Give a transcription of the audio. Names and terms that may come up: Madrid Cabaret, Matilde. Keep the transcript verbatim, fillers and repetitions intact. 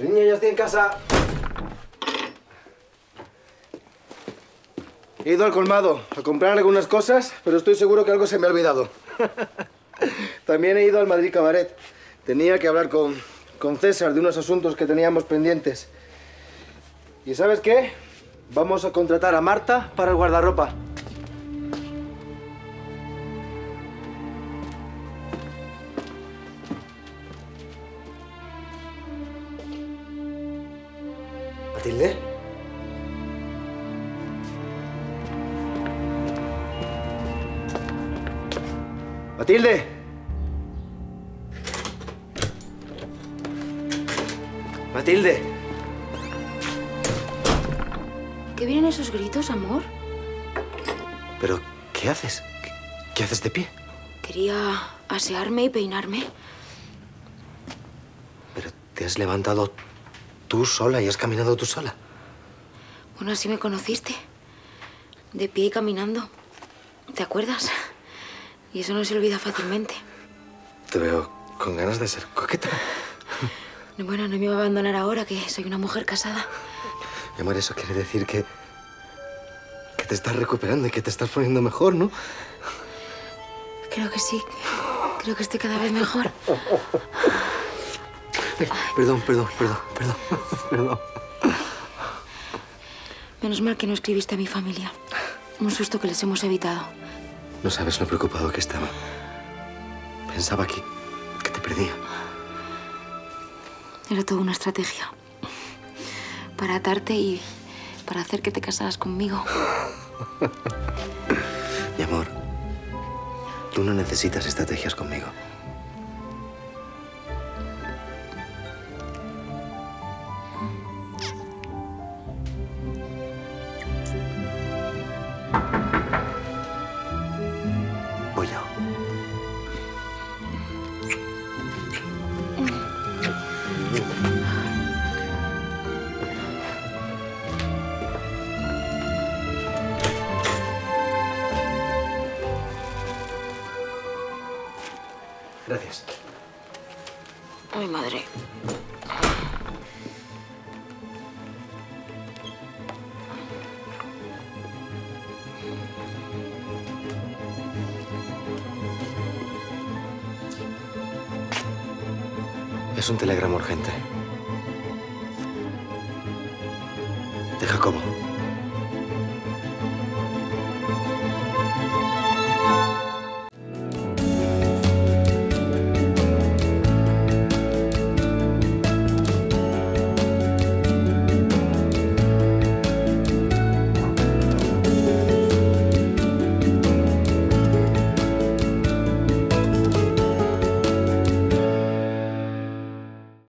Niño, ya estoy en casa. He ido al colmado a comprar algunas cosas, pero estoy seguro que algo se me ha olvidado. También he ido al Madrid Cabaret. Tenía que hablar con, con César de unos asuntos que teníamos pendientes. ¿Y sabes qué? Vamos a contratar a Marta para el guardarropa. ¿Matilde? ¡Matilde! ¡Matilde! ¿Qué vienen esos gritos, amor? ¿Pero qué haces? ¿Qué, qué haces de pie? Quería asearme y peinarme. ¿Pero te has levantado tú sola y has caminado tú sola? Bueno, así me conociste. De pie y caminando. ¿Te acuerdas? Y eso no se olvida fácilmente. Te veo con ganas de ser coqueta. Bueno, no me va a abandonar ahora, que soy una mujer casada. Mi amor, eso quiere decir que... que te estás recuperando y que te estás poniendo mejor, ¿no? Creo que sí. Creo que estoy cada vez mejor. Perdón, perdón, perdón, perdón, perdón. Menos mal que no escribiste a mi familia. Un susto que les hemos evitado. No sabes lo preocupado que estaba. Pensaba que, que te perdía. Era toda una estrategia. Para atarte y para hacer que te casaras conmigo. Mi amor, tú no necesitas estrategias conmigo. Voy yo. Gracias. Ay, madre. Es un telegrama urgente. De Jacobo.